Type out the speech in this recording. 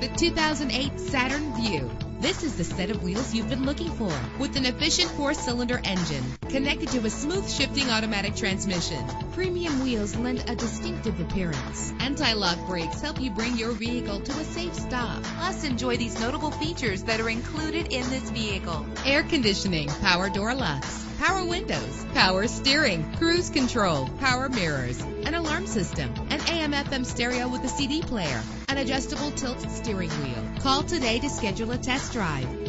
the 2008 Saturn VUE. This is the set of wheels you've been looking for, with an efficient 4-cylinder engine connected to a smooth shifting automatic transmission. Premium wheels lend a distinctive appearance. Anti-lock brakes help you bring your vehicle to a safe stop. Plus, enjoy these notable features that are included in this vehicle: air conditioning, power door locks, power windows, power steering, cruise control, power mirrors, an alarm system, an AM/FM stereo with a CD player, an adjustable tilt steering wheel. Call today to schedule a test drive.